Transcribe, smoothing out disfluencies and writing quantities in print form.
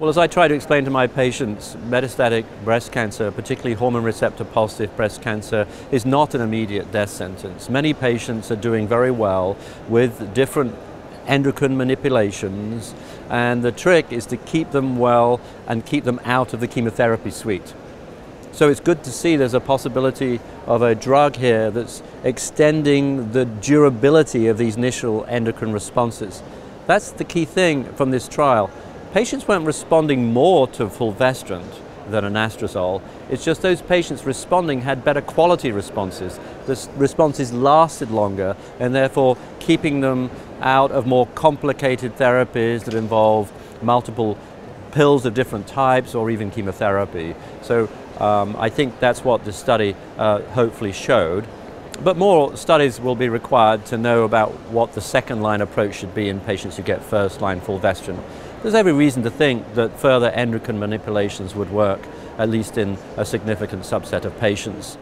Well, as I try to explain to my patients, metastatic breast cancer, particularly hormone receptor positive breast cancer, is not an immediate death sentence. Many patients are doing very well with different endocrine manipulations, and the trick is to keep them well and keep them out of the chemotherapy suite. So it's good to see there's a possibility of a drug here that's extending the durability of these initial endocrine responses. That's the key thing from this trial. Patients weren't responding more to fulvestrant than anastrozole. It's just those patients responding had better quality responses. The responses lasted longer, and therefore keeping them out of more complicated therapies that involve multiple pills of different types or even chemotherapy. So I think that's what this study hopefully showed. But more studies will be required to know about what the second line approach should be in patients who get first line fulvestrant. There's every reason to think that further endocrine manipulations would work, at least in a significant subset of patients.